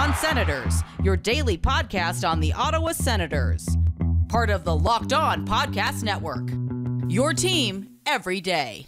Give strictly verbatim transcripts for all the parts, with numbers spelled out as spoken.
On Senators, your daily podcast on the Ottawa Senators. Part of the Locked On Podcast Network. Your team every day.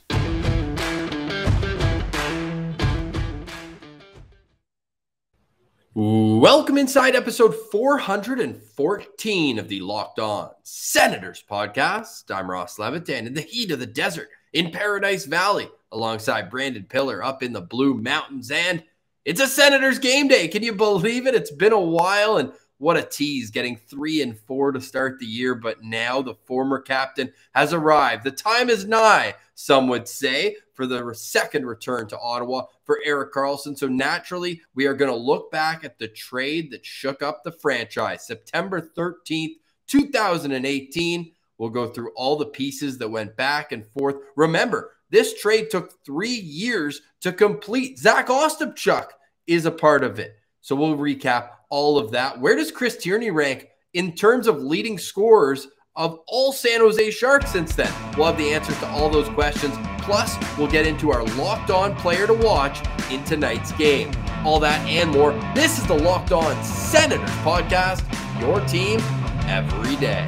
Welcome inside episode four hundred fourteen of the Locked On Senators podcast. I'm Ross Levitan in the heat of the desert in Paradise Valley alongside Brandon Pillar up in the Blue Mountains. And it's a Senators game day. Can you believe it? It's been a while, and what a tease getting three and four to start the year. But now the former captain has arrived. The time is nigh, some would say, for the second return to Ottawa for Erik Karlsson. So naturally, we are going to look back at the trade that shook up the franchise. September thirteenth, two thousand eighteen. We'll go through all the pieces that went back and forth. Remember, this trade took three years to complete. Zach Ostapchuk is a part of it. So we'll recap all of that. Where does Chris Tierney rank in terms of leading scorers of all San Jose Sharks since then? We'll have the answers to all those questions. Plus, we'll get into our Locked On player to watch in tonight's game. All that and more. This is the Locked On Senators podcast, your team every day.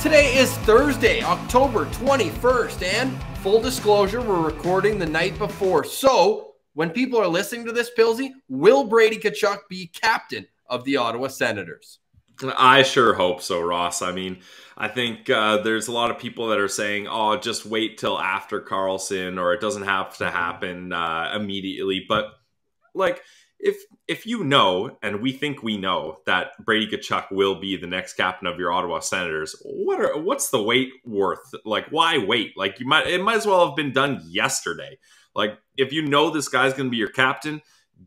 Today is Thursday, October twenty-first, and full disclosure, we're recording the night before. So, when people are listening to this, Pilsy, will Brady Tkachuk be captain of the Ottawa Senators? I sure hope so, Ross. I mean, I think uh, there's a lot of people that are saying, oh, just wait till after Karlsson, or it doesn't have to happen uh, immediately. But, like, if if you know, and we think we know, that Brady Tkachuk will be the next captain of your Ottawa Senators, what are what's the wait worth? Like, why wait? Like, you might it might as well have been done yesterday. Like, if you know this guy's going to be your captain,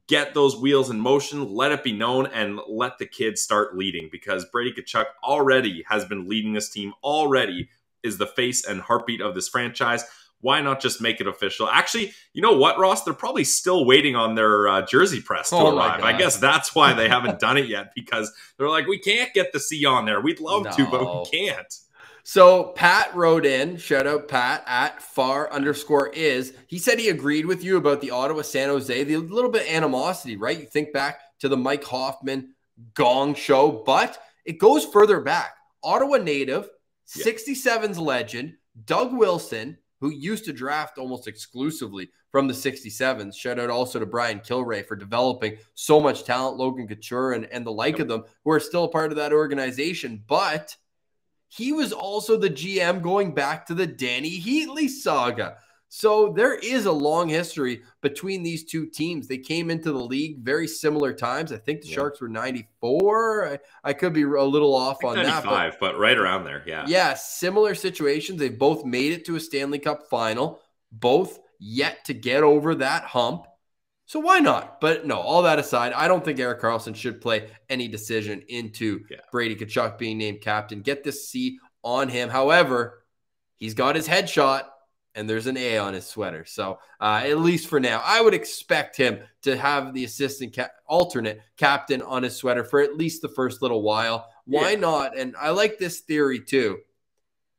get those wheels in motion, let it be known, and let the kids start leading, because Brady Tkachuk already has been leading this team, already is the face and heartbeat of this franchise. Why not just make it official? Actually, you know what, Ross? They're probably still waiting on their uh, jersey press to oh arrive. I guess that's why they haven't done it yet, because they're like, we can't get the C on there. We'd love no. to, but we can't. So Pat wrote in, shout out Pat, at far underscore is. He said he agreed with you about the Ottawa-San Jose, the little bit of animosity, right? You think back to the Mike Hoffman gong show, but it goes further back. Ottawa native, yeah. sixty-sevens legend, Doug Wilson, who used to draft almost exclusively from the sixty-sevens. Shout out also to Brian Kilray for developing so much talent, Logan Couture and, and the like yep. of them, who are still a part of that organization, but he was also the G M going back to the Danny Heatley saga. So there is a long history between these two teams. They came into the league very similar times. I think the yeah. Sharks were ninety-four. I, I could be a little off on that. ninety-five, but, but right around there, yeah. Yeah, similar situations. They've both made it to a Stanley Cup final, both yet to get over that hump. So why not? But no, all that aside, I don't think Erik Karlsson should play any decision into yeah. Brady Tkachuk being named captain. Get this C on him. However, he's got his headshot and there's an A on his sweater. So uh, at least for now, I would expect him to have the assistant ca alternate captain on his sweater for at least the first little while. Why yeah. not? And I like this theory too.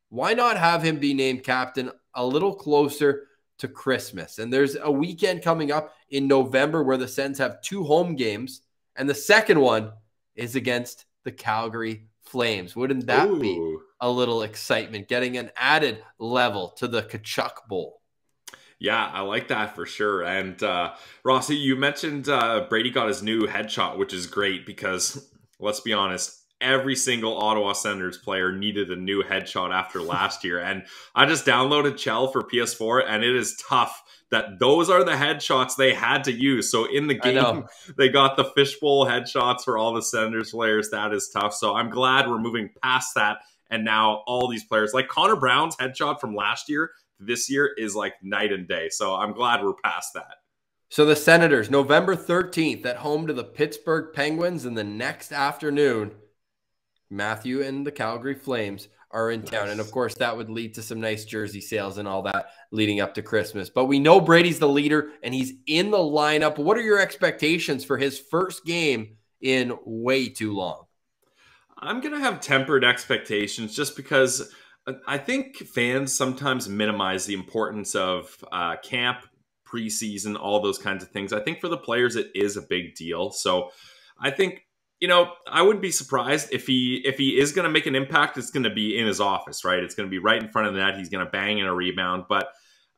Why not have him be named captain a little closer to Christmas? And there's a weekend coming up in November where the Sens have two home games, and the second one is against the Calgary Flames. Wouldn't that Ooh. be a little excitement, getting an added level to the Tkachuk Bowl? Yeah, I like that for sure. And uh, Rossi, you mentioned uh, Brady got his new headshot, which is great because, let's be honest, every single Ottawa Senators player needed a new headshot after last year. And I just downloaded Chell for P S four, and it is tough that those are the headshots they had to use. So in the game, they got the fishbowl headshots for all the Senators players. That is tough. So I'm glad we're moving past that. And now all these players, like Connor Brown's headshot from last year, this year is like night and day. So I'm glad we're past that. So the Senators, November thirteenth, at home to the Pittsburgh Penguins, and the next afternoon, Matthew and the Calgary Flames are in town. Nice. And of course, that would lead to some nice jersey sales and all that leading up to Christmas. But we know Brady's the leader and he's in the lineup. What are your expectations for his first game in way too long? I'm going to have tempered expectations just because I think fans sometimes minimize the importance of uh, camp, preseason, all those kinds of things. I think for the players, it is a big deal. So I think, you know, I wouldn't be surprised if he if he is going to make an impact, it's going to be in his office, right? It's going to be right in front of the net. He's going to bang in a rebound. But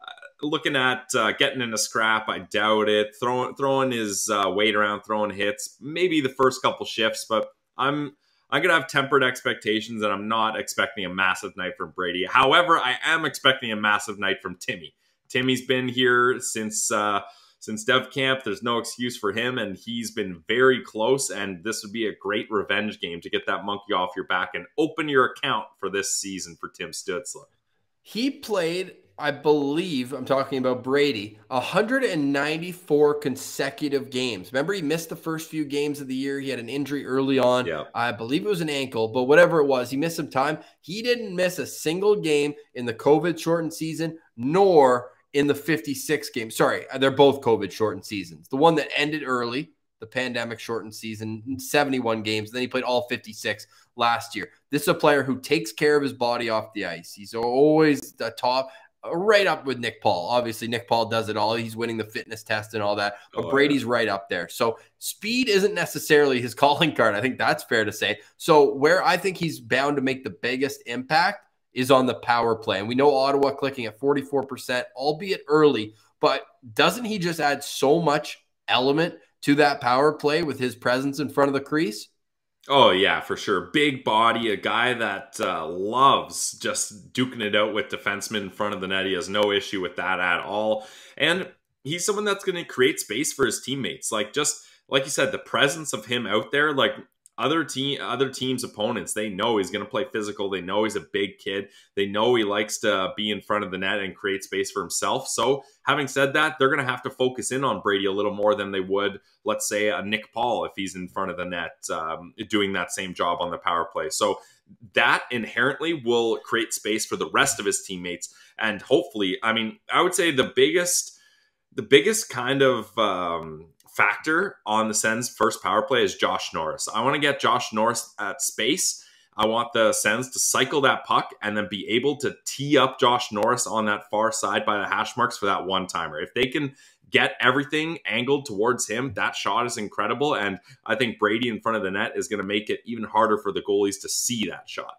uh, looking at uh, getting in a scrap, I doubt it. Throwing, throwing his uh, weight around, throwing hits, maybe the first couple shifts. But I'm... I'm going to have tempered expectations, and I'm not expecting a massive night from Brady. However, I am expecting a massive night from Timmy. Timmy's been here since uh, since Dev Camp. There's no excuse for him, and he's been very close, and this would be a great revenge game to get that monkey off your back and open your account for this season for Tim Stützle. He played, I believe, I'm talking about Brady, one hundred ninety-four consecutive games. Remember, he missed the first few games of the year. He had an injury early on. Yeah. I believe it was an ankle, but whatever it was, he missed some time. He didn't miss a single game in the COVID-shortened season, nor in the fifty-six game. Sorry, they're both COVID-shortened seasons. The one that ended early, the pandemic-shortened season, seventy-one games. Then he played all fifty-six last year. This is a player who takes care of his body off the ice. He's always the top... right up with Nick Paul. Obviously, Nick Paul does it all. He's winning the fitness test and all that. But oh, Brady's yeah. right up there. So speed isn't necessarily his calling card. I think that's fair to say. So where I think he's bound to make the biggest impact is on the power play. And we know Ottawa clicking at forty-four percent, albeit early. But doesn't he just add so much element to that power play with his presence in front of the crease? Oh, yeah, for sure. Big body, a guy that uh, loves just duking it out with defensemen in front of the net. He has no issue with that at all. And he's someone that's going to create space for his teammates. Like, just like you said, the presence of him out there, like other team, other teams' opponents, they know he's going to play physical. They know he's a big kid. They know he likes to be in front of the net and create space for himself. So having said that, they're going to have to focus in on Brady a little more than they would, let's say, a Nick Paul if he's in front of the net um, doing that same job on the power play. So that inherently will create space for the rest of his teammates. And hopefully, I mean, I would say the biggest, the biggest kind of... Um, factor on the Sens' first power play is Josh Norris. I want to get Josh Norris at space. I want the Sens to cycle that puck and then be able to tee up Josh Norris on that far side by the hash marks for that one-timer. If they can get everything angled towards him, that shot is incredible, and I think Brady in front of the net is going to make it even harder for the goalies to see that shot.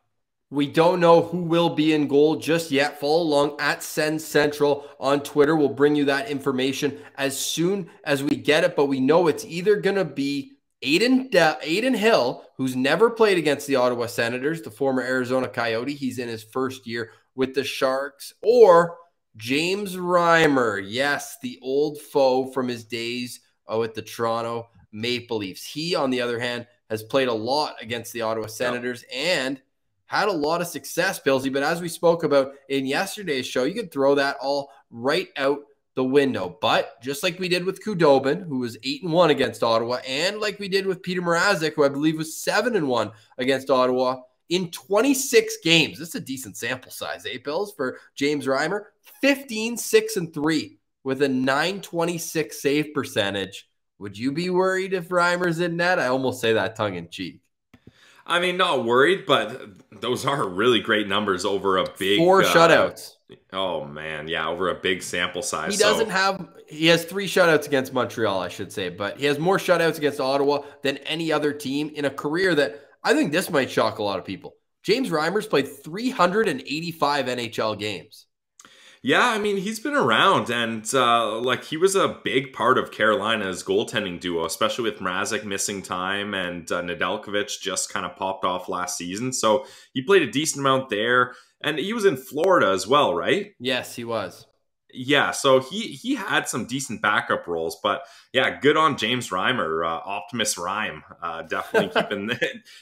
We don't know who will be in goal just yet. Follow along at Sens Central on Twitter. We'll bring you that information as soon as we get it, but we know it's either going to be Aiden, uh, Aiden Hill, who's never played against the Ottawa Senators, the former Arizona Coyote. He's in his first year with the Sharks, or James Reimer. Yes, the old foe from his days uh, with the Toronto Maple Leafs. He, on the other hand, has played a lot against the Ottawa Senators and... had a lot of success, Billsy, but as we spoke about in yesterday's show, you could throw that all right out the window. But just like we did with Khudobin, who was eight and one against Ottawa, and like we did with Peter Mrazek, who I believe was seven and one against Ottawa, in twenty-six games, this is a decent sample size, eh, Bills, for James Reimer, fifteen, six, and three with a nine twenty-six save percentage. Would you be worried if Reimer's in net? I almost say that tongue-in-cheek. I mean, not worried, but those are really great numbers over a big... Four uh, shutouts. Oh, man. Yeah, over a big sample size. He doesn't so. have... He has three shutouts against Montreal, I should say, but he has more shutouts against Ottawa than any other team in a career that... I think this might shock a lot of people. James Reimer's played three hundred eighty-five N H L games. Yeah, I mean, he's been around, and uh, like he was a big part of Carolina's goaltending duo, especially with Mrazek missing time and uh, Nedeljkovic just kind of popped off last season. So he played a decent amount there, and he was in Florida as well, right? Yes, he was. Yeah, so he, he had some decent backup roles, but yeah, good on James Reimer, uh, Optimus Rhyme, uh, definitely keeping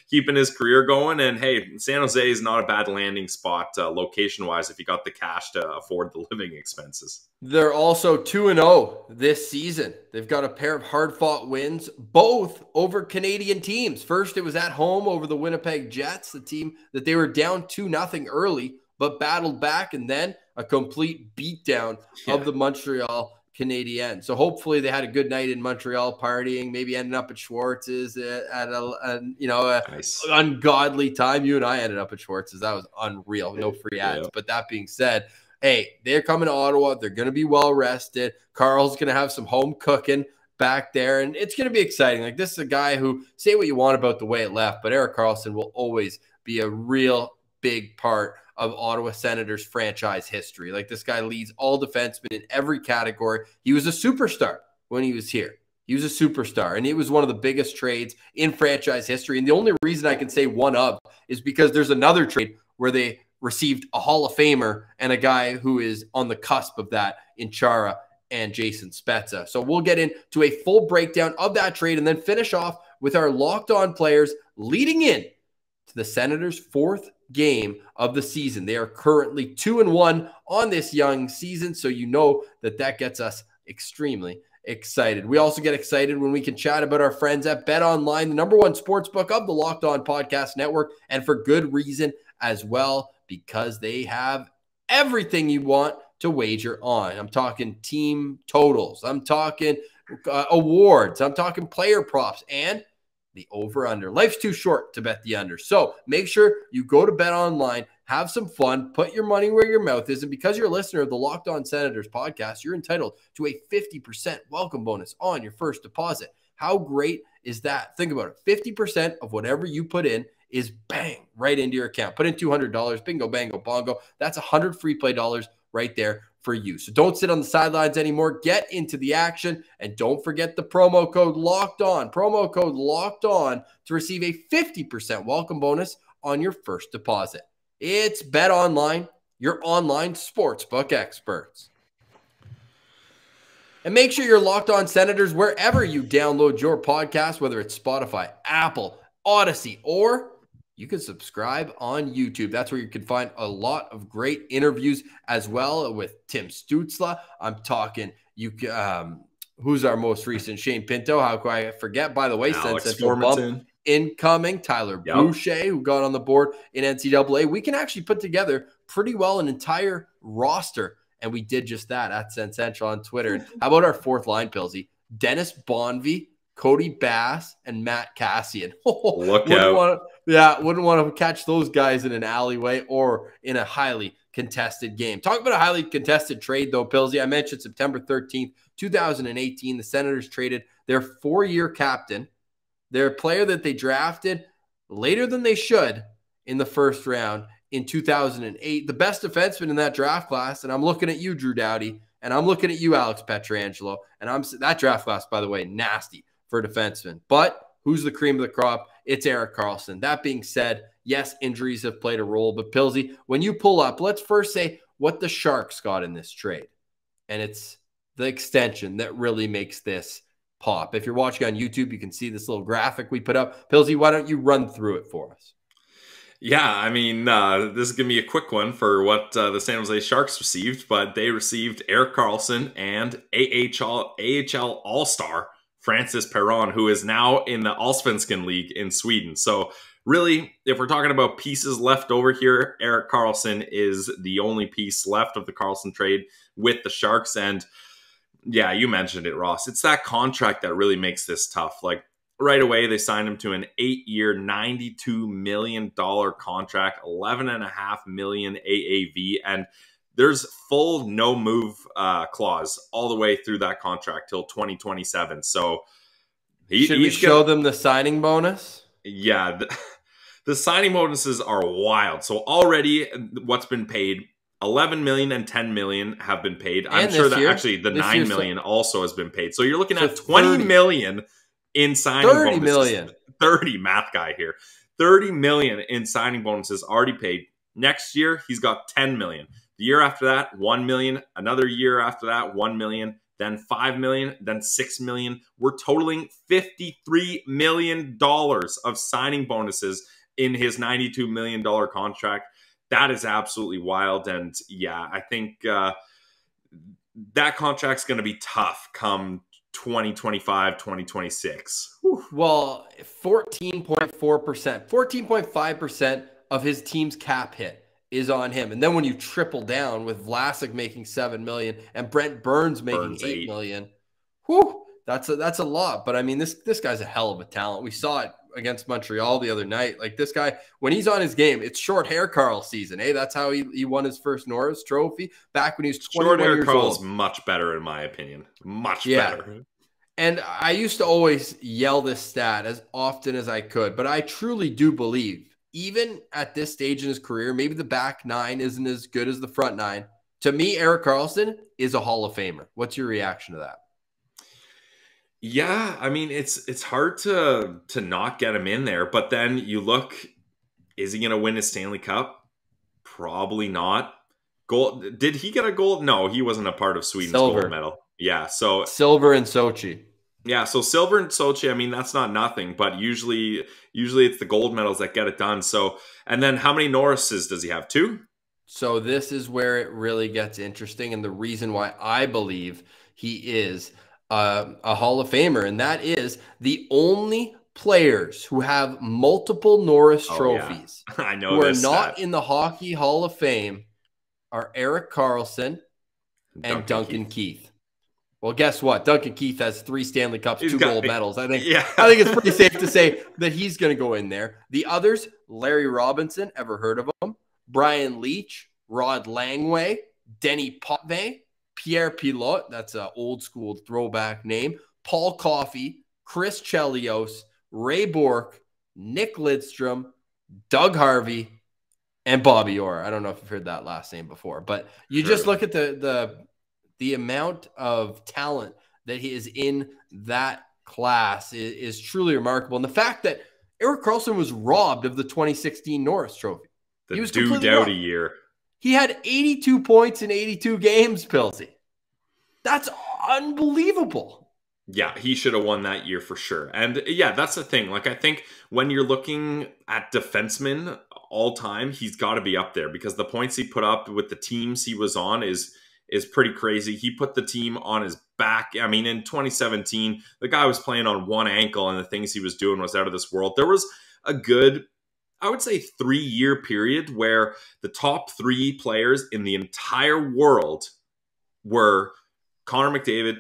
keeping his career going. And hey, San Jose is not a bad landing spot uh, location-wise if you got the cash to afford the living expenses. They're also two and oh this season. They've got a pair of hard-fought wins, both over Canadian teams. First, it was at home over the Winnipeg Jets, the team that they were down two nothing early, but battled back, and then a complete beatdown yeah. of the Montreal Canadiens. So hopefully they had a good night in Montreal partying, maybe ended up at Schwartz's at a, a you know, a nice. ungodly time. You and I ended up at Schwartz's. That was unreal. No free ads. Yeah. But that being said, hey, they're coming to Ottawa. They're going to be well-rested. Carl's going to have some home cooking back there, and it's going to be exciting. Like, this is a guy who, say what you want about the way it left, but Erik Karlsson will always be a real big part of Ottawa Senators franchise history. Like, this guy leads all defensemen in every category. He was a superstar when he was here. He was a superstar, and it was one of the biggest trades in franchise history. And the only reason I can say one of is because there's another trade where they received a Hall of Famer and a guy who is on the cusp of that in Chara and Jason Spezza. So we'll get into a full breakdown of that trade and then finish off with our Locked On players leading in to the Senators' fourth game of the season. They are currently two and one on this young season, so you know that that gets us extremely excited. We also get excited when we can chat about our friends at BetOnline, the number one sportsbook of the Locked On Podcast Network, and for good reason as well, because they have everything you want to wager on. I'm talking team totals. I'm talking uh, awards. I'm talking player props and the over-under. Life's too short to bet the under. So make sure you go to BetOnline, have some fun, put your money where your mouth is. And because you're a listener of the Locked On Senators podcast, you're entitled to a fifty percent welcome bonus on your first deposit. How great is that? Think about it. fifty percent of whatever you put in is bang right into your account. Put in two hundred dollars, bingo, bango, bongo. That's one hundred free play dollars right there for you. So don't sit on the sidelines anymore. Get into the action, and don't forget the promo code Locked On. Promo code Locked On to receive a fifty percent welcome bonus on your first deposit. It's BetOnline, your online sportsbook experts. And make sure you're Locked On Senators wherever you download your podcast, whether it's Spotify, Apple, Odyssey, or you can subscribe on YouTube. That's where you can find a lot of great interviews as well with Tim Stützle. I'm talking, you. Um, who's our most recent? Shane Pinto. How could I forget? By the way, Alex Formenton. Incoming. Tyler yep. Boucher, who got on the board in N C double A. We can actually put together pretty well an entire roster, and we did just that at Sensential on Twitter. How about our fourth line, Pilsy? Dennis Bonvie, Cody Bass, and Matt Cassian. Oh, Look wouldn't out. Wanna, yeah, wouldn't want to catch those guys in an alleyway or in a highly contested game. Talk about a highly contested trade, though, Pilsy. I mentioned September thirteenth, two thousand eighteen, the Senators traded their four-year captain, their player that they drafted later than they should in the first round in two thousand eight, the best defenseman in that draft class, and I'm looking at you, Drew Doughty, and I'm looking at you, Alex Pietrangelo, and I'm that draft class, by the way, nasty for defensemen. But who's the cream of the crop? It's Erik Karlsson. That being said, yes, injuries have played a role, but Pilsy, when you pull up, let's first say what the Sharks got in this trade. And it's the extension that really makes this pop. If you're watching on YouTube, you can see this little graphic we put up. Pilsy, why don't you run through it for us? Yeah, I mean, uh, this is going to be a quick one for what uh, the San Jose Sharks received, but they received Erik Karlsson and A H L, A H L All-Star Francis Perron, who is now in the Allsvenskan League in Sweden. So really, if we're talking about pieces left over here, Erik Karlsson is the only piece left of the Karlsson trade with the Sharks. And yeah, you mentioned it, Ross. It's that contract that really makes this tough. Like, right away, they signed him to an eight-year, ninety-two million dollar contract, eleven point five million dollars A A V, and there's full no-move uh, clause all the way through that contract till twenty twenty-seven. So he, should we show gonna, them the signing bonus? Yeah, the, the signing bonuses are wild. So already, what's been paid, eleven million dollars and ten million dollars have been paid. And I'm sure that year, actually the nine million dollars so, also has been paid. So you're looking so at twenty million dollars in signing bonuses. thirty million dollars. thirty math guy here. thirty million dollars in signing bonuses already paid. Next year, he's got ten million dollars. The year after that, one million dollars. Another year after that, one million dollars. Then five million dollars. Then six million dollars. We're totaling fifty-three million dollars of signing bonuses in his ninety-two million dollar contract. That is absolutely wild. And yeah, I think uh, that contract's going to be tough come twenty twenty-five, twenty twenty-six. Well, fourteen point four percent, fourteen point five percent of his team's cap hit is on him. And then when you triple down with Vlasic making seven million dollars and Brent Burns making Burns eight, eight million, whew, that's a, that's a lot. But I mean, this, this guy's a hell of a talent. We saw it against Montreal the other night. Like, this guy, when he's on his game, it's short hair Karl season. Hey, that's how he, he won his first Norris trophy back when he was twenty-one years old. Short hair Karl is much better in my opinion. Much yeah. better. And I used to always yell this stat as often as I could, but I truly do believe, even at this stage in his career, maybe the back nine isn't as good as the front nine. To me, Erik Karlsson is a Hall of Famer. What's your reaction to that? Yeah, I mean, it's it's hard to to not get him in there, but then you look, is he going to win his Stanley Cup? Probably not. Gold? Did he get a gold? No, he wasn't a part of Sweden's silver. Gold medal. Yeah, so silver in Sochi. Yeah, so silver in Sochi, I mean, that's not nothing, but usually usually it's the gold medals that get it done. So, and then how many Norrises does he have? Two? So this is where it really gets interesting, and the reason why I believe he is uh, a Hall of Famer, and that is the only players who have multiple Norris oh, trophies yeah. I know who this are not stat. in the Hockey Hall of Fame are Erik Karlsson and Duncan, Duncan Keith. Keith. Well, guess what? Duncan Keith has three Stanley Cups, he's two gold me. medals. I think yeah. I think it's pretty safe to say that he's going to go in there. The others, Larry Robinson, ever heard of him? Brian Leach, Rod Langway, Denny Potvin, Pierre Pilote, that's an old-school throwback name, Paul Coffey, Chris Chelios, Ray Bourque, Nick Lidstrom, Doug Harvey, and Bobby Orr. I don't know if you've heard that last name before, but you sure. just look at the the – the amount of talent that he is in that class is, is truly remarkable. And the fact that Erik Karlsson was robbed of the twenty sixteen Norris Trophy. The Drew Doughty year. He had eighty-two points in eighty-two games, Pilsy. That's unbelievable. Yeah, he should have won that year for sure. And yeah, that's the thing. Like, I think when you're looking at defensemen all time, he's got to be up there because the points he put up with the teams he was on is... is pretty crazy. He put the team on his back. I mean, in twenty seventeen, the guy was playing on one ankle and the things he was doing was out of this world. There was a good, I would say, three-year period where the top three players in the entire world were Connor McDavid,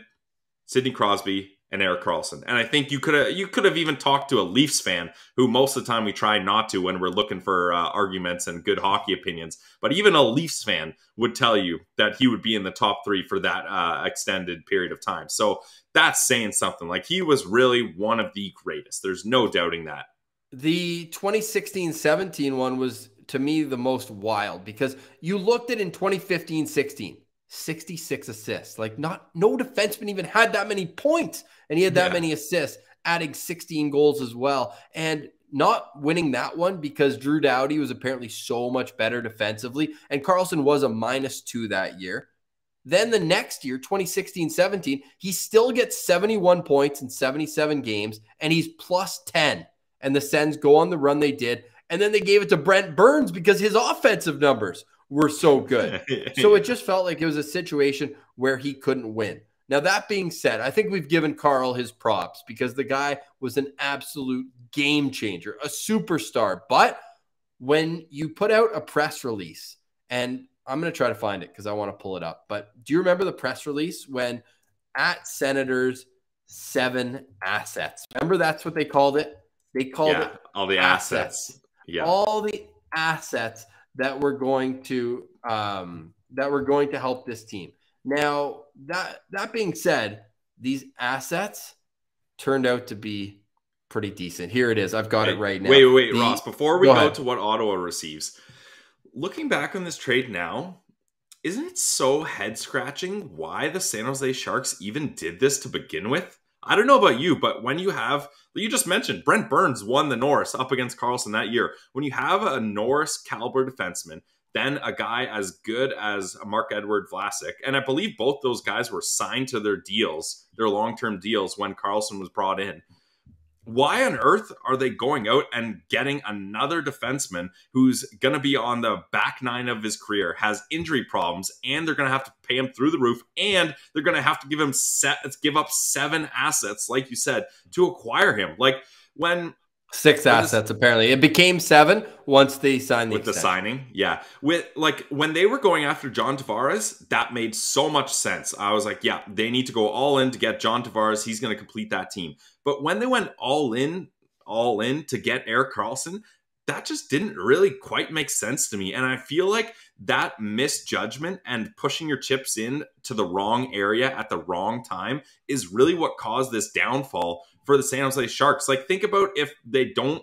Sidney Crosby, and Erik Karlsson. And I think you could have you could have even talked to a Leafs fan, who most of the time we try not to when we're looking for uh, arguments and good hockey opinions. But even a Leafs fan would tell you that he would be in the top three for that uh, extended period of time. So that's saying something. Like, he was really one of the greatest. There's no doubting that. The twenty sixteen seventeen one was, to me, the most wild because you looked at in twenty fifteen sixteen. sixty-six assists. Like, not no defenseman even had that many points, and he had that yeah. many assists, adding sixteen goals as well. And not winning that one because Drew Doughty was apparently so much better defensively, and Karlsson was a minus two that year. Then the next year, twenty sixteen seventeen, he still gets seventy-one points in seventy-seven games, and he's plus ten. And the Sens go on the run they did, and then they gave it to Brent Burns because his offensive numbers were so good. So it just felt like it was a situation where he couldn't win. Now, that being said, I think we've given Karl his props because the guy was an absolute game changer, a superstar. But when you put out a press release, and I'm going to try to find it because I want to pull it up, but do you remember the press release when at Senators seven assets? Remember, that's what they called it. They called yeah, it all the assets. assets. Yeah, all the assets that we're going to um, that we're going to help this team. Now, that that being said, these assets turned out to be pretty decent. Here it is. I've got wait, it right now. Wait, wait, the, Ross. Before we go, go to what Ottawa receives, looking back on this trade now, isn't it so head scratching why the San Jose Sharks even did this to begin with? I don't know about you, but when you have, you just mentioned Brent Burns won the Norris up against Karlsson that year. When you have a Norris caliber defenseman, then a guy as good as Marc-Édouard Vlasic, and I believe both those guys were signed to their deals, their long-term deals when Karlsson was brought in. Why on earth are they going out and getting another defenseman who's going to be on the back nine of his career, has injury problems, and they're going to have to pay him through the roof, and they're going to have to give him set, give up seven assets, like you said, to acquire him? Like, when Six assets, apparently. It became seven once they signed the extension. With the signing, yeah. With like when they were going after John Tavares, that made so much sense. I was like, yeah, they need to go all in to get John Tavares. He's going to complete that team. But when they went all in, all in to get Erik Karlsson, that just didn't really quite make sense to me. And I feel like that misjudgment and pushing your chips in to the wrong area at the wrong time is really what caused this downfall for the San Jose Sharks. Like, think about if they don't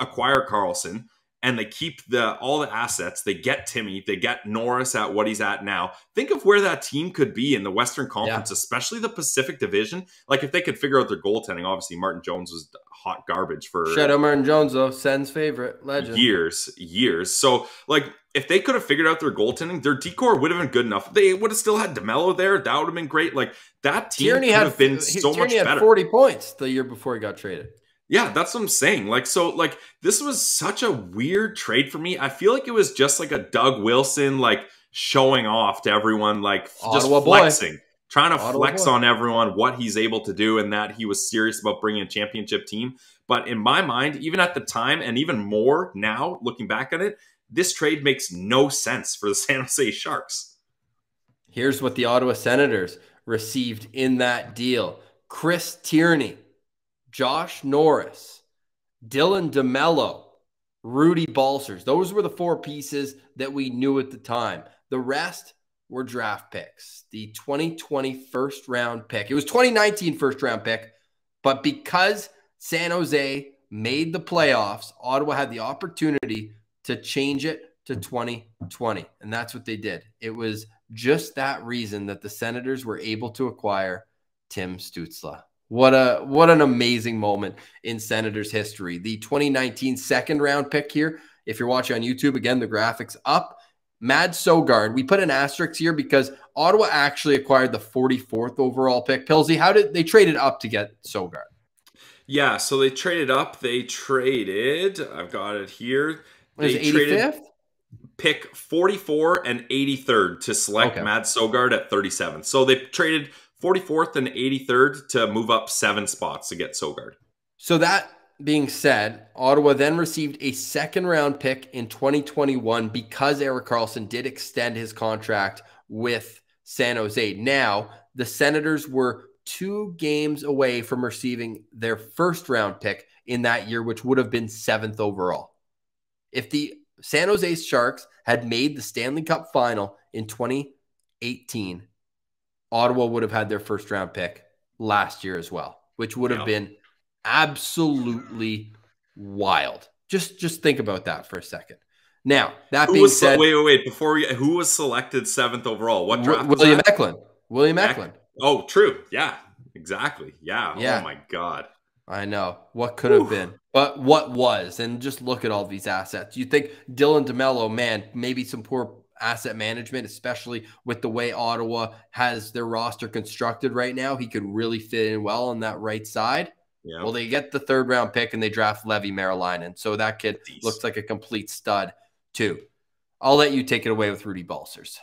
acquire Karlsson and they keep the all the assets, they get Timmy, they get Norris at what he's at now. Think of where that team could be in the Western Conference, yeah. especially the Pacific Division. Like, if they could figure out their goaltending, obviously Martin Jones was hot garbage for... Shout out Martin Jones, though. Sen's favorite. Legend. Years. Years. So, like, if they could have figured out their goaltending, their decor would have been good enough. They would have still had DeMello there. That would have been great. Like, that team Tierney could had, have been so Tierney much had better. forty points the year before he got traded. Yeah, that's what I'm saying. Like, so, like, this was such a weird trade for me. I feel like it was just like a Doug Wilson, like, showing off to everyone, like, Ottawa just flexing. Boy. Trying to Ottawa flex boy. on everyone what he's able to do and that he was serious about bringing a championship team. But in my mind, even at the time and even more now, looking back at it, this trade makes no sense for the San Jose Sharks. Here's what the Ottawa Senators received in that deal. Chris Tierney, Josh Norris, Dylan DeMello, Rudy Balcers. Those were the four pieces that we knew at the time. The rest were draft picks. The twenty twenty first round pick. It was twenty nineteen first round pick, but because San Jose made the playoffs, Ottawa had the opportunity to change it to twenty twenty, and that's what they did. It was just that reason that the Senators were able to acquire Tim Stützle. What a what an amazing moment in Senators history. The twenty nineteen second round pick here, if you're watching on YouTube, again, the graphics up. Mads Søgaard. We put an asterisk here because Ottawa actually acquired the forty-fourth overall pick. Pilsy, how did they trade it up to get Søgaard? Yeah, so they traded up. They traded, I've got it here. They it traded pick forty-four and eighty-third to select okay. Mads Søgaard at thirty-seventh. So they traded forty-fourth and eighty-third to move up seven spots to get Søgaard. So that being said, Ottawa then received a second-round pick in twenty twenty-one because Erik Karlsson did extend his contract with San Jose. Now, the Senators were two games away from receiving their first-round pick in that year, which would have been seventh overall. If the San Jose Sharks had made the Stanley Cup Final in twenty eighteen, Ottawa would have had their first-round pick last year as well, which would have yeah. been absolutely wild. Just just think about that for a second. Now, that who being was, said... Wait, wait, wait. Before we... Who was selected seventh overall? What draft was William that? Eklund. William Eck Eklund. Oh, true. Yeah, exactly. Yeah. yeah. Oh, my God. I know. What could Oof. have been. But what was. And just look at all these assets. You think Dylan DeMello, man, maybe some poor asset management, especially with the way Ottawa has their roster constructed right now. He could really fit in well on that right side. Yeah. Well, they get the third round pick and they draft Levi Marilainen. So that kid Jeez. looks like a complete stud too. I'll let you take it away with Rudy Balcers.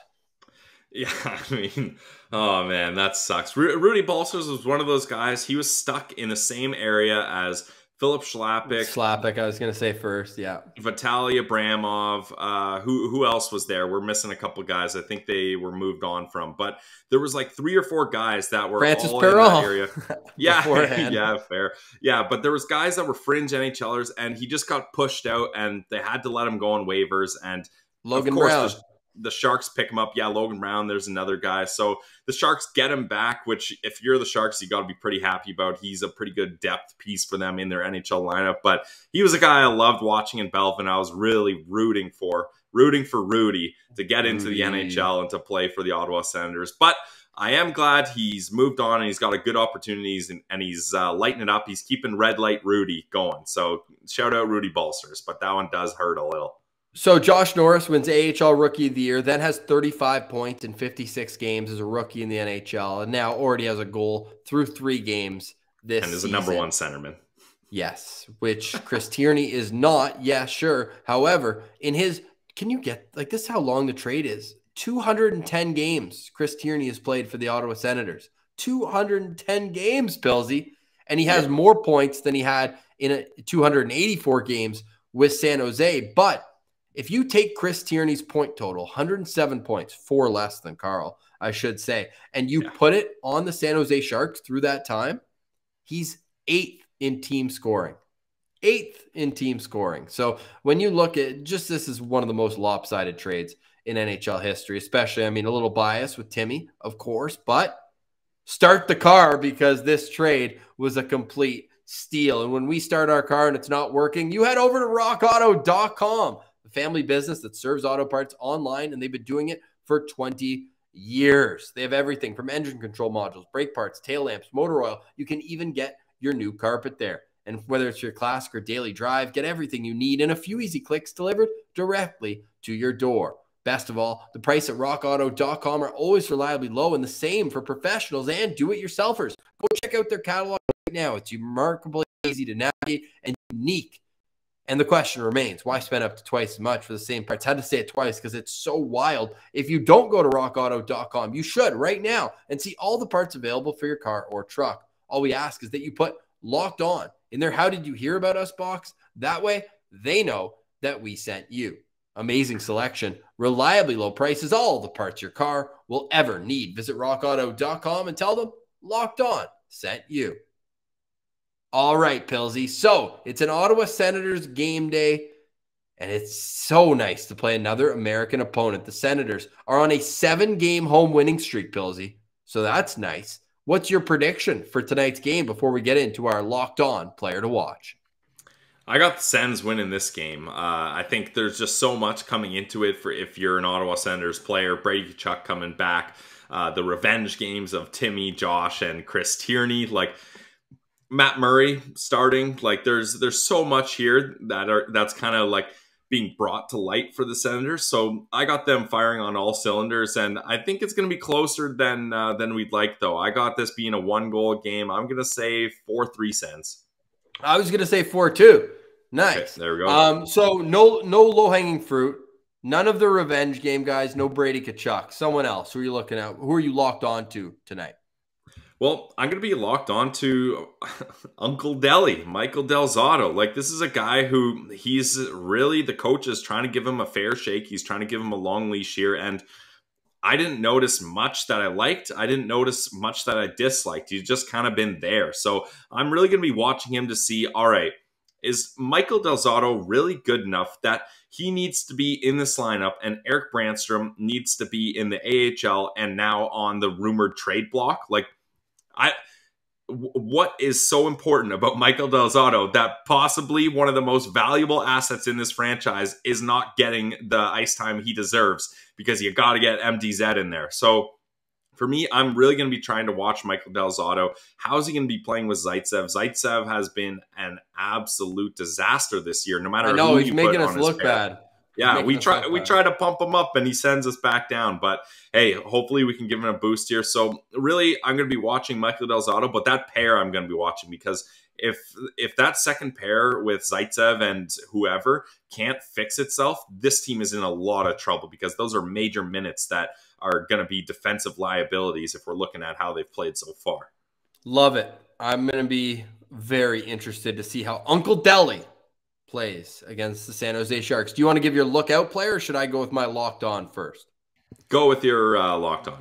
Yeah, I mean, oh man, that sucks. Ru Rudy Balcers was one of those guys. He was stuck in the same area as Philip Schlappick. Schlappick, I was going to say first, yeah. Vitali Abramov. Uh, who, who else was there? We're missing a couple guys I think they were moved on from. But there was like three or four guys that were Francis all Perrault. in that area. Yeah, yeah, fair. Yeah, but there was guys that were fringe N H Lers, and he just got pushed out, and they had to let him go on waivers. And Logan of course, Brown. The Sharks pick him up. Yeah, Logan Brown, there's another guy. So the Sharks get him back, which if you're the Sharks, you got to be pretty happy about. He's a pretty good depth piece for them in their N H L lineup. But he was a guy I loved watching in Belleville. I was really rooting for, rooting for Rudy to get into the N H L and to play for the Ottawa Senators. But I am glad he's moved on and he's got a good opportunities and, and he's uh, lighting it up. He's keeping Red Light Rudy going. So shout out Rudy Balcers, but that one does hurt a little. So Josh Norris wins A H L Rookie of the Year, then has thirty-five points in fifty-six games as a rookie in the N H L, and now already has a goal through three games this season. And is a number one centerman. Yes, which Chris Tierney is not. Yeah, sure. However, in his, can you get, like this is how long the trade is. two hundred ten games Chris Tierney has played for the Ottawa Senators. two hundred ten games, Pilsy. And he has more points than he had in a two hundred eighty-four games with San Jose. But if you take Chris Tierney's point total, one hundred seven points, four less than Karl, I should say, and you yeah. put it on the San Jose Sharks through that time, he's eighth in team scoring. Eighth in team scoring. So when you look at just this is one of the most lopsided trades in N H L history, especially, I mean, a little bias with Timmy, of course, but start the car because this trade was a complete steal. And when we start our car and it's not working, you head over to rock auto dot com, the family business that serves auto parts online, and they've been doing it for twenty years. They have everything from engine control modules, brake parts, tail lamps, motor oil. You can even get your new carpet there. And whether it's your classic or daily drive, get everything you need in a few easy clicks delivered directly to your door. Best of all, the price at rock auto dot com are always reliably low, and the same for professionals and do-it-yourselfers. Go check out their catalog right now. It's remarkably easy to navigate and unique. And the question remains, why spend up to twice as much for the same parts? I had to say it twice because it's so wild. If you don't go to rock auto dot com, you should right now and see all the parts available for your car or truck. All we ask is that you put Locked On in their How Did You Hear About Us box. That way, they know that we sent you. Amazing selection, reliably low prices, all the parts your car will ever need. Visit rock auto dot com and tell them Locked On sent you. All right, Pilsy. So it's an Ottawa Senators game day, and it's so nice to play another American opponent. The Senators are on a seven-game home winning streak, Pilsy. So that's nice. What's your prediction for tonight's game before we get into our Locked On player to watch? I got the Sens winning this game. Uh, I think there's just so much coming into it for if you're an Ottawa Senators player. Brady Tkachuk coming back, uh, the revenge games of Timmy, Josh, and Chris Tierney. Like Matt Murray starting. Like there's there's so much here that are that's kind of like being brought to light for the Senators. So I got them firing on all cylinders, and I think it's going to be closer than uh, than we'd like, though. I got this being a one-goal game. I'm going to say four three Sens. I was going to say four two. Nice. Okay, there we go. Um, so no no low-hanging fruit. None of the revenge game guys. No Brady Tkachuk. Someone else. Who are you looking at? Who are you locked on to tonight? Well, I'm going to be locked on to Uncle Deli, Michael Del Zotto. Like, this is a guy who he's really, the coach is trying to give him a fair shake. He's trying to give him a long leash here. And I didn't notice much that I liked. I didn't notice much that I disliked. He's just kind of been there. So I'm really going to be watching him to see, all right, is Michael Del Zotto really good enough that he needs to be in this lineup and Erik Brandstrom needs to be in the A H L and now on the rumored trade block? Like, I, what is so important about Michael Del Zotto that possibly one of the most valuable assets in this franchise is not getting the ice time he deserves because you got to get M D Z in there. So for me, I'm really going to be trying to watch Michael Del Zotto. How's he going to be playing with Zaitsev? Zaitsev has been an absolute disaster this year, no matter who you put on his pair. I know, he's making us look bad. Yeah, we try we try to pump him up and he sends us back down. But hey, hopefully we can give him a boost here. So really, I'm going to be watching Michael Del Zotto, but that pair I'm going to be watching because if if that second pair with Zaitsev and whoever can't fix itself, this team is in a lot of trouble because those are major minutes that are going to be defensive liabilities if we're looking at how they've played so far. Love it. I'm going to be very interested to see how Uncle Deli plays against the San Jose Sharks. Do you want to give your lookout player or should I go with my locked on first? Go with your uh, locked on.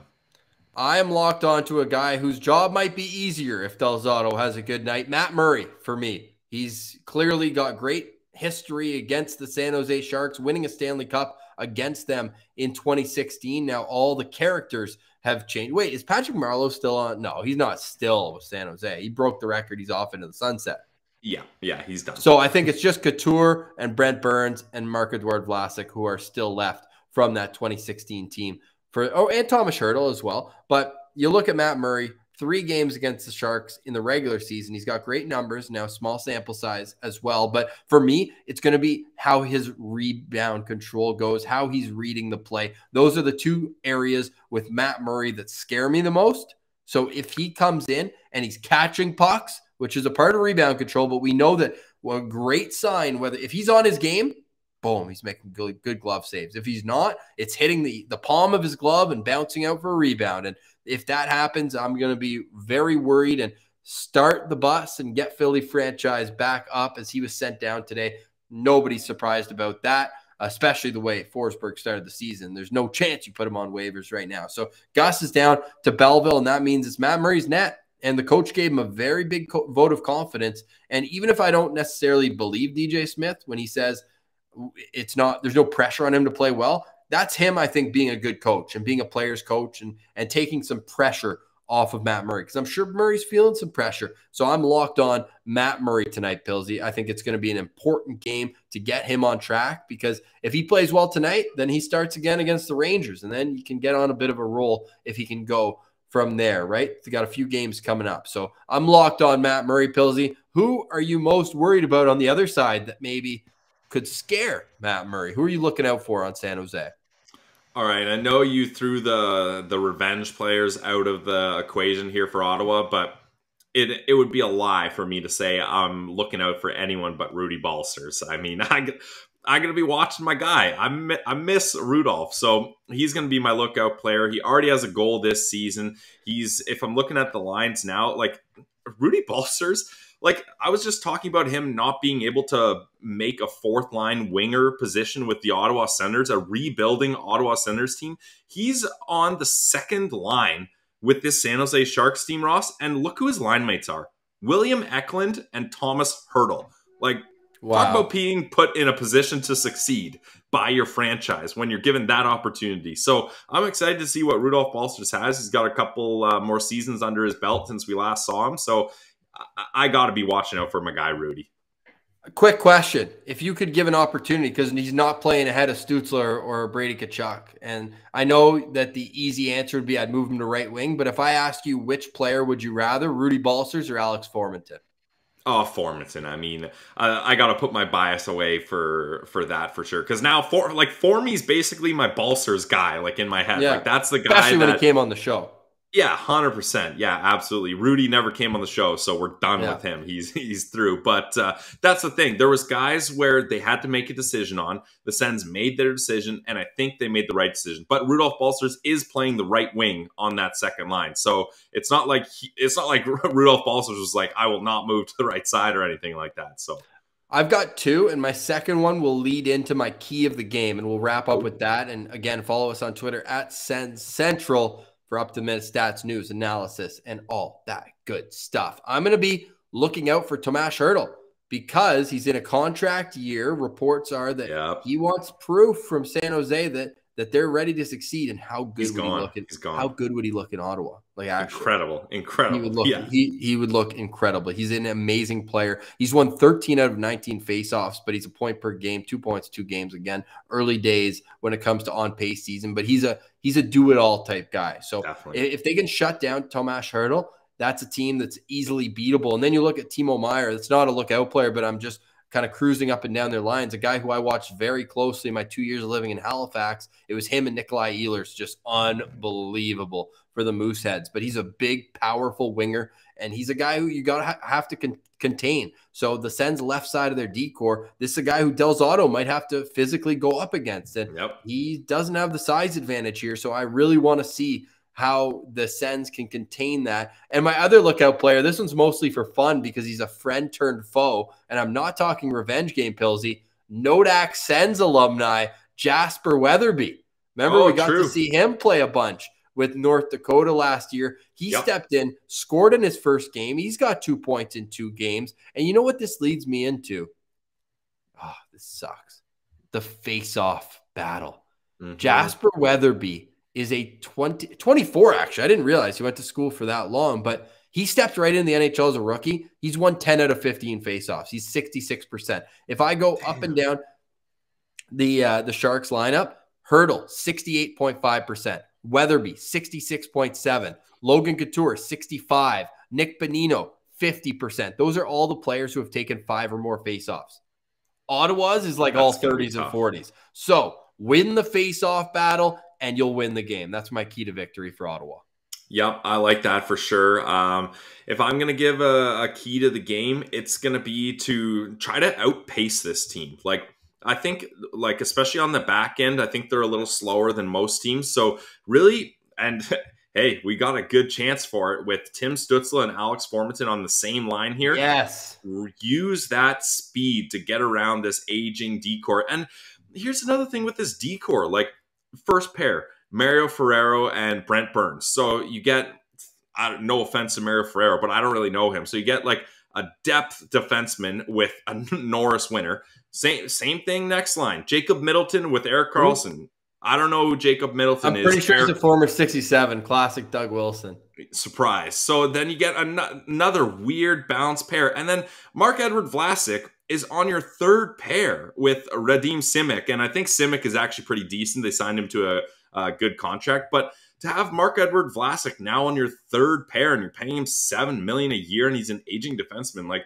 I am locked on to a guy whose job might be easier if Del Zotto has a good night. Matt Murray for me. He's clearly got great history against the San Jose Sharks, winning a Stanley Cup against them in twenty sixteen. Now all the characters have changed. Wait, is Patrick Marleau still on? No, he's not still with San Jose. He broke the record. He's off into the sunset. Yeah, yeah, he's done. So I think it's just Couture and Brent Burns and Marc-Édouard Vlasic who are still left from that twenty sixteen team. For oh, and Thomas Hertl as well. But you look at Matt Murray, three games against the Sharks in the regular season. He's got great numbers now, small sample size as well. But for me, it's going to be how his rebound control goes, how he's reading the play. Those are the two areas with Matt Murray that scare me the most. So if he comes in and he's catching pucks, which is a part of rebound control, but we know that well, a great sign, whether if he's on his game, boom, he's making good, good glove saves. If he's not, it's hitting the, the palm of his glove and bouncing out for a rebound. And if that happens, I'm going to be very worried. And start the bus and get Philly franchise back up as he was sent down today. Nobody's surprised about that, especially the way Forsberg started the season. There's no chance you put him on waivers right now. So Gus is down to Belleville, and that means it's Matt Murray's net. And the coach gave him a very big vote of confidence. And even if I don't necessarily believe D J Smith when he says it's not, there's no pressure on him to play well, that's him, I think, being a good coach and being a player's coach and, and taking some pressure off of Matt Murray, because I'm sure Murray's feeling some pressure. So I'm locked on Matt Murray tonight, Pilsy. I think it's going to be an important game to get him on track, because if he plays well tonight, then he starts again against the Rangers, and then you can get on a bit of a roll if he can go from there, right? They got a few games coming up. So I'm locked on Matt Murray, Pilsy. Who are you most worried about on the other side that maybe could scare Matt Murray? Who are you looking out for on San Jose? All right, I know you threw the the revenge players out of the equation here for Ottawa, but it it would be a lie for me to say I'm looking out for anyone but Rudy Balcers. I mean, I... I'm going to be watching my guy. I, I miss Rudolph, so he's going to be my lookout player. He already has a goal this season. He's, if I'm looking at the lines now, like Rudy Balcers, like I was just talking about him not being able to make a fourth line winger position with the Ottawa Senators, a rebuilding Ottawa Senators team. He's on the second line with this San Jose Sharks team, Ross, and look who his line mates are. William Eklund and Thomas Hertl. Like, wow. Talk about being put in a position to succeed by your franchise when you're given that opportunity. So I'm excited to see what Rudolph Balcers has. He's got a couple uh, more seasons under his belt since we last saw him. So I, I got to be watching out for my guy, Rudy. A quick question. If you could give an opportunity, because he's not playing ahead of Stützle or, or Brady Tkachuk, and I know that the easy answer would be I'd move him to right wing, but if I asked you which player would you rather, Rudy Balcers or Alex Formenton? Oh, Formenton. I mean, uh, I got to put my bias away for for that for sure. Because now, for, like, Formy's basically my Balcers guy, like, in my head. Yeah. Like, that's the guy. Especially that, when he came on the show. Yeah, one hundred percent. Yeah, absolutely. Rudy never came on the show, so we're done yeah. with him. He's he's through. But uh, that's the thing. There was guys where they had to make a decision on. The Sens made their decision, and I think they made the right decision. But Rudolph Balcers is playing the right wing on that second line. So it's not like he, it's not like Rudolph Balcers was like, I will not move to the right side or anything like that. So I've got two, and my second one will lead into my key of the game, and we'll wrap up with that. And again, follow us on Twitter at Sens Central for up-to-minute stats, news, analysis, and all that good stuff. I'm going to be looking out for Tomas Hertl because he's in a contract year. Reports are that yep. he wants proof from San Jose that that they're ready to succeed. And how good he's would gone. he look? In, he's gone. How good would he look in Ottawa? Like, actually, incredible, incredible. He would look. Yeah. He he would look incredible. He's an amazing player. He's won thirteen out of nineteen faceoffs, but he's a point per game, two points, two games. Again, early days when it comes to on-pace season, but he's a he's a do-it-all type guy. So Definitely. if they can shut down Tomas Hertl, that's a team that's easily beatable. And then you look at Timo Meier. That's not a lookout player, but I'm just kind of cruising up and down their lines, a guy who I watched very closely my two years of living in Halifax. It was him and Nikolai Ehlers, just unbelievable for the Mooseheads. But he's a big, powerful winger, and he's a guy who you got to ha have to con contain. So the Sens left side of their D-core, this is a guy who Del Zotto might have to physically go up against, and yep. he doesn't have the size advantage here. So I really want to see how the Sens can contain that. And my other lookout player, this one's mostly for fun because he's a friend turned foe, and I'm not talking revenge game, Pilsy. Nodak Sens alumni, Jasper Weatherby. Remember, oh, we got true. to see him play a bunch with North Dakota last year. He yep. stepped in, scored in his first game. He's got two points in two games. And you know what this leads me into? Oh, this sucks. The face-off battle. Mm-hmm. Jasper Weatherby is a twenty, twenty-four, actually. I didn't realize he went to school for that long, but he stepped right in the N H L as a rookie. He's won ten out of fifteen faceoffs. He's sixty-six percent. If I go Damn. up and down the uh, the Sharks lineup, Hertl, sixty-eight point five percent. Weatherby, sixty-six point seven percent. Logan Couture, sixty-five percent. Nick Bonino, fifty percent. Those are all the players who have taken five or more faceoffs. Ottawa's is like That's all thirties and forties. So win the faceoff battle, and you'll win the game. That's my key to victory for Ottawa. Yep, I like that for sure. Um, if I'm going to give a, a key to the game, it's going to be to try to outpace this team. Like, I think, like, especially on the back end, I think they're a little slower than most teams. So really, and hey, we got a good chance for it with Tim Stützle and Alex Formenton on the same line here. Yes. Use that speed to get around this aging D-core. And here's another thing with this D-core. Like, first pair, Mario Ferraro and Brent Burns. So you get, I don't, no offense to Mario Ferraro, but I don't really know him. So you get, like, a depth defenseman with a Norris winner. Same same thing next line. Jacob Middleton with Erik Karlsson. Ooh. I don't know who Jacob Middleton I'm is. I'm pretty sure Eric... he's a former sixty-seven. Classic Doug Wilson. Surprise. So then you get an another weird bounce pair. And then Marc-Édouard Vlasic is on your third pair with Radim Šimek. And I think Šimek is actually pretty decent. They signed him to a, a good contract. But to have Marc-Édouard Vlasic now on your third pair and you're paying him seven million dollars a year and he's an aging defenseman, like,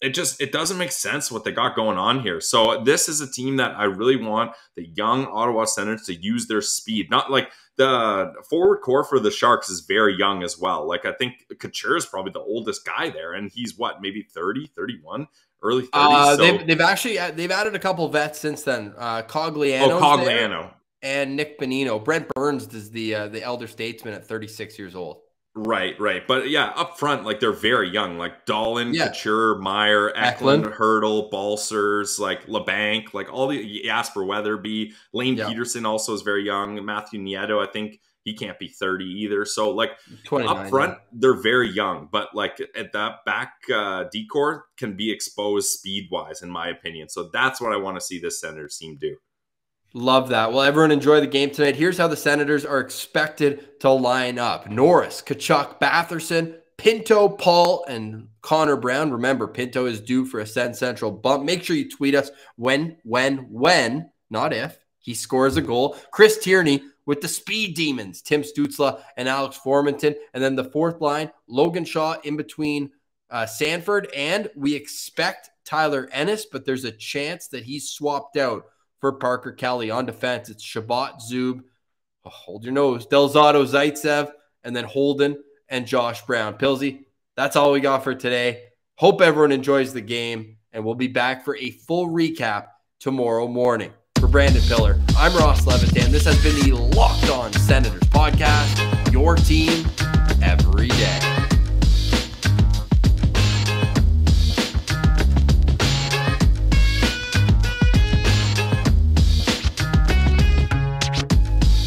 it just, it doesn't make sense what they got going on here. So this is a team that I really want the young Ottawa Senators to use their speed. Not like the forward core for the Sharks is very young as well. Like, I think Couture is probably the oldest guy there, and he's what, maybe thirty, thirty-one, early thirties. Uh, so. they've, they've actually they've added a couple vets since then. Uh, Cogliano, oh, Cogliano, and Nick Bonino. Brent Burns is the uh, the elder statesman at thirty-six years old. Right, right. But yeah, up front, like, they're very young. Like Dahlin, yeah. Couture, Meier, Eklund, Hertl, Balcers, like LeBanc, like all the Jasper Weatherby, Lane yeah. Peterson also is very young. Matthew Nieto, I think he can't be thirty either. So like up front, yeah. they're very young. But like at that back uh, decor can be exposed speed-wise, in my opinion. So that's what I want to see this Senators team do. Love that. Well, everyone enjoy the game tonight. Here's how the Senators are expected to line up. Norris, Tkachuk, Batherson, Pinto, Paul, and Connor Brown. Remember, Pinto is due for a Sen Central bump. Make sure you tweet us when, when, when, not if, he scores a goal. Chris Tierney with the speed demons, Tim Stützle and Alex Formenton. And then the fourth line, Logan Shaw in between uh, Sanford. And we expect Tyler Ennis, but there's a chance that he's swapped out for Parker Kelly. On defense, it's Shabbat, Zub, oh, hold your nose, Del Zotto, Zaitsev, and then Holden and Josh Brown. Pilsy, that's all we got for today. Hope everyone enjoys the game, and we'll be back for a full recap tomorrow morning. For Brandon Pillar, I'm Ross Levitan. This has been the Locked On Senators podcast, your team every day.